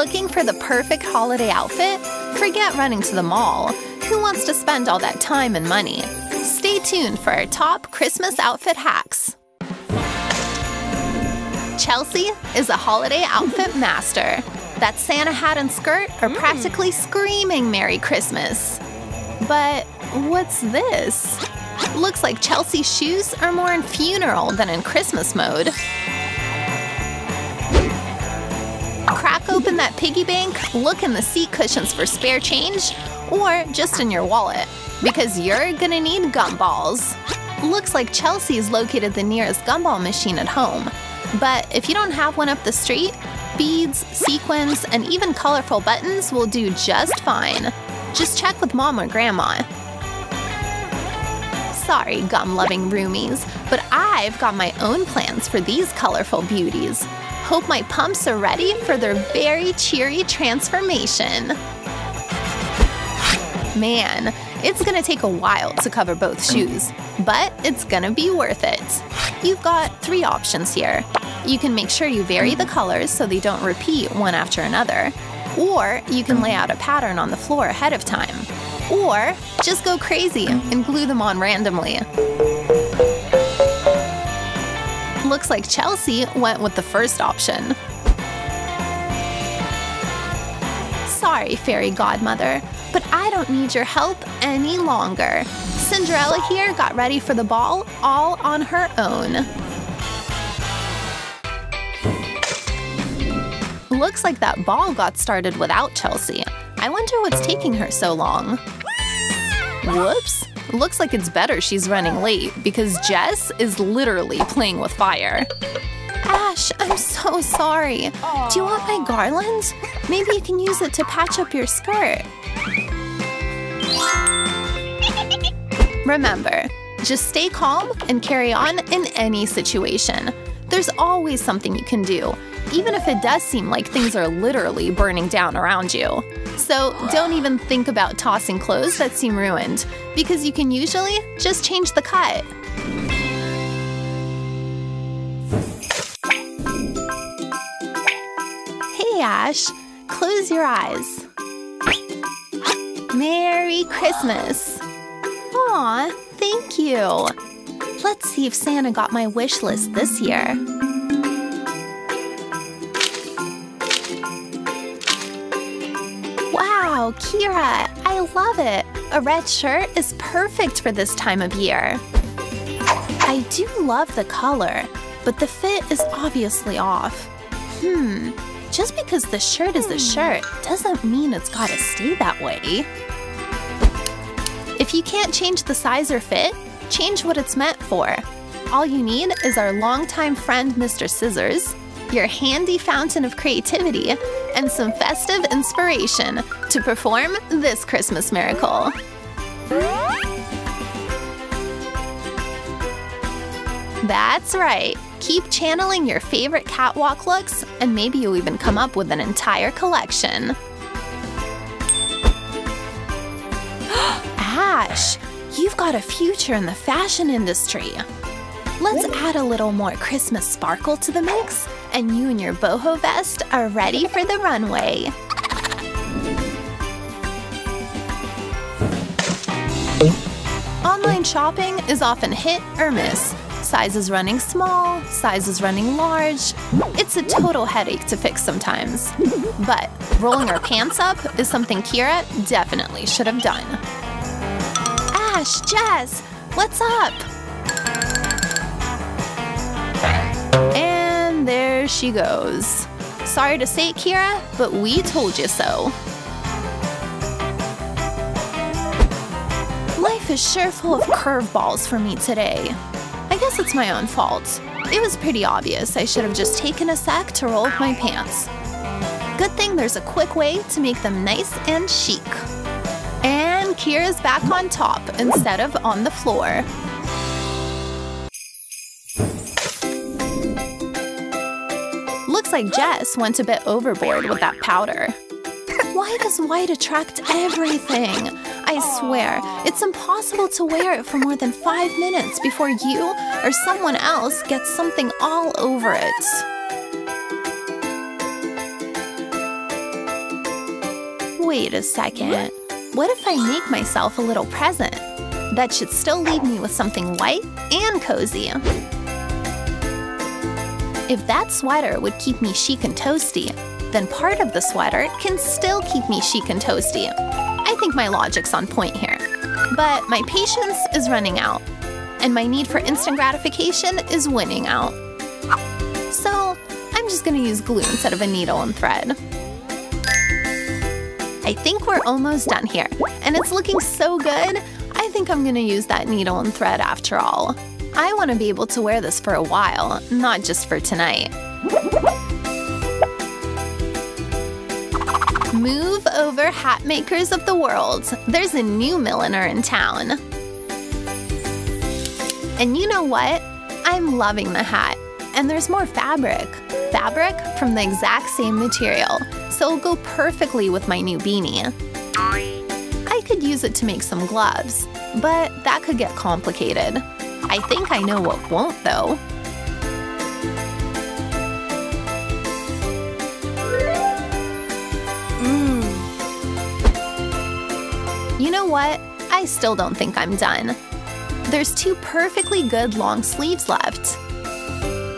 Looking for the perfect holiday outfit? Forget running to the mall. Who wants to spend all that time and money? Stay tuned for our top Christmas outfit hacks. Chelsea is a holiday outfit master. That Santa hat and skirt are practically screaming Merry Christmas. But what's this? Looks like Chelsea's shoes are more in funeral than in Christmas mode. Crack open that piggy bank, look in the seat cushions for spare change, or just in your wallet, because you're gonna need gumballs. Looks like Chelsea's located the nearest gumball machine at home. But if you don't have one up the street, beads, sequins, and even colorful buttons will do just fine. Just check with Mom or Grandma. Sorry, gum-loving roomies, but I've got my own plans for these colorful beauties. Hope my pumps are ready for their very cheery transformation. Man, it's gonna take a while to cover both shoes, but it's gonna be worth it. You've got three options here. You can make sure you vary the colors so they don't repeat one after another, or you can lay out a pattern on the floor ahead of time, or just go crazy and glue them on randomly. Looks like Chelsea went with the first option. Sorry, fairy godmother, but I don't need your help any longer. Cinderella here got ready for the ball all on her own. Looks like that ball got started without Chelsea. I wonder what's taking her so long. Whoops! Looks like it's better she's running late because Jess is literally playing with fire. Ash, I'm so sorry. Do you want my garland? Maybe you can use it to patch up your skirt. Remember, just stay calm and carry on in any situation. There's always something you can do, even if it does seem like things are literally burning down around you. So don't even think about tossing clothes that seem ruined, because you can usually just change the cut. Hey Ash, close your eyes. Merry Christmas! Aw, thank you! Let's see if Santa got my wish list this year. Wow, Kira, I love it! A red shirt is perfect for this time of year. I do love the color, but the fit is obviously off. Just because the shirt is a shirt doesn't mean it's gotta stay that way. If you can't change the size or fit, change what it's meant for. All you need is our longtime friend Mr. Scissors, your handy fountain of creativity, and some festive inspiration to perform this Christmas miracle. That's right! Keep channeling your favorite catwalk looks, and maybe you'll even come up with an entire collection. Ash! You've got a future in the fashion industry! Let's add a little more Christmas sparkle to the mix, and you and your boho vest are ready for the runway! Online shopping is often hit or miss. Sizes running small, sizes running large. It's a total headache to fix sometimes. But rolling our pants up is something Kira definitely should have done. Ash, Jess, what's up? And there she goes. Sorry to say it, Kira, but we told you so. Life is sure full of curveballs for me today. I guess it's my own fault. It was pretty obvious I should have just taken a sec to roll up my pants. Good thing there's a quick way to make them nice and chic. And Kira's back on top instead of on the floor. Looks like Jess went a bit overboard with that powder. Why does white attract everything? I swear, it's impossible to wear it for more than 5 minutes before you or someone else gets something all over it. Wait a second. What if I make myself a little present? That should still leave me with something light and cozy. If that sweater would keep me chic and toasty, then part of the sweater can still keep me chic and toasty. I think my logic's on point here. But my patience is running out, and my need for instant gratification is winning out. So I'm just gonna use glue instead of a needle and thread. I think we're almost done here, and it's looking so good, I think I'm gonna use that needle and thread after all. I want to be able to wear this for a while, not just for tonight. Move over, hat makers of the world. There's a new milliner in town. And you know what? I'm loving the hat. And there's more fabric. Fabric from the exact same material. So it'll go perfectly with my new beanie. I could use it to make some gloves, but that could get complicated. I think I know what won't, though. You know what? I still don't think I'm done. There's two perfectly good long sleeves left.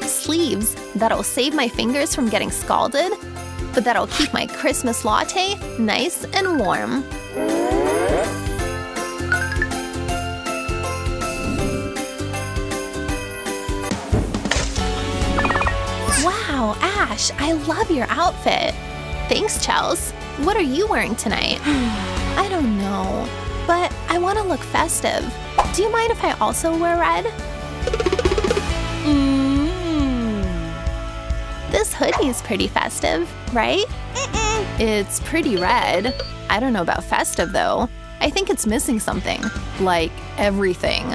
Sleeves that'll save my fingers from getting scalded, but that'll keep my Christmas latte nice and warm. Wow, Ash, I love your outfit. Thanks, Chels. What are you wearing tonight? I don't know, but I want to look festive. Do you mind if I also wear red? This hoodie's pretty festive, right? It's pretty red. I don't know about festive, though. I think it's missing something. Like, everything.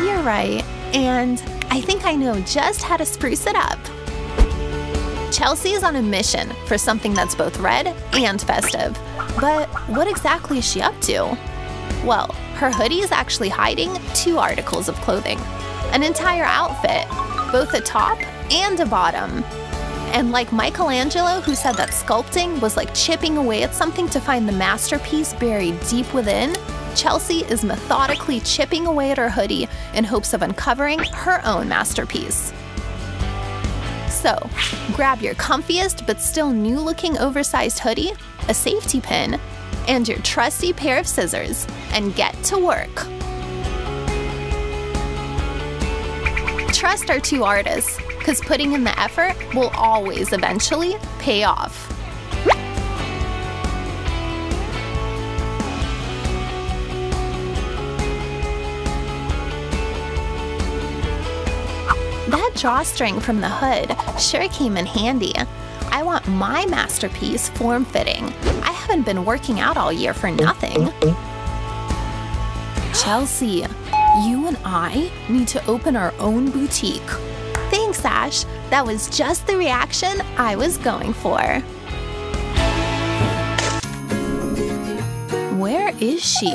You're right. And I think I know just how to spruce it up. Chelsea is on a mission for something that's both red and festive. But what exactly is she up to? Well, her hoodie is actually hiding two articles of clothing. An entire outfit, both a top and a bottom. And like Michelangelo, who said that sculpting was like chipping away at something to find the masterpiece buried deep within, Chelsea is methodically chipping away at her hoodie in hopes of uncovering her own masterpiece. So, grab your comfiest but still new-looking oversized hoodie, a safety pin, and your trusty pair of scissors, and get to work. Trust our two artists, because putting in the effort will always eventually pay off. That drawstring from the hood sure came in handy. I want my masterpiece form-fitting. I haven't been working out all year for nothing. Chelsea, you and I need to open our own boutique. Thanks, Ash. That was just the reaction I was going for. Where is she?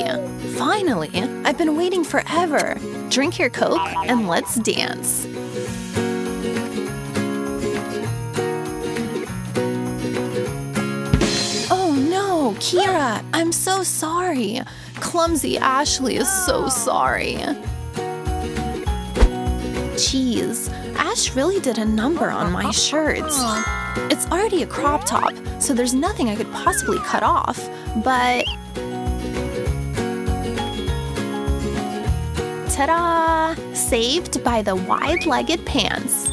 Finally, I've been waiting forever. Drink your Coke and let's dance. Oh no, Kira, I'm so sorry. Clumsy Ashley is so sorry. Jeez, Ash really did a number on my shirt. It's already a crop top, so there's nothing I could possibly cut off, but… ta-da! Saved by the wide-legged pants.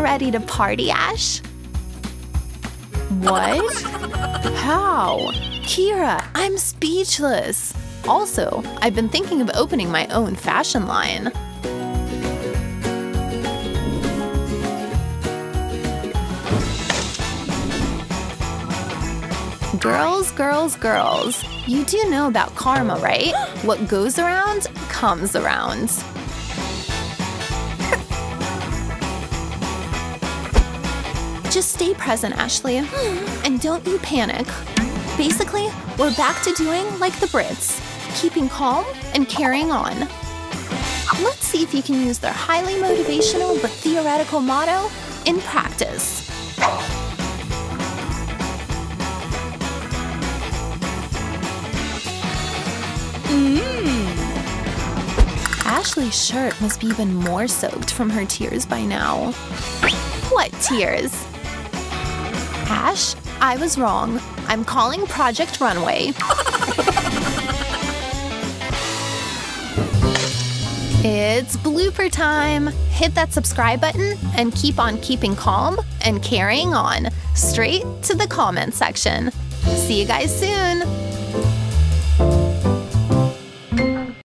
Ready to party, Ash? What? How? Kira, I'm speechless. Also, I've been thinking of opening my own fashion line. Girls, girls, girls, you do know about karma, right? What goes around, comes around. Just stay present, Ashley, and don't you panic. Basically, we're back to doing like the Brits, keeping calm and carrying on. Let's see if you can use their highly motivational but theoretical motto, in practice. Ashley's shirt must be even more soaked from her tears by now. What tears? Ash, I was wrong. I'm calling Project Runway. It's blooper time! Hit that subscribe button and keep on keeping calm and carrying on. Straight to the comment section. See you guys soon!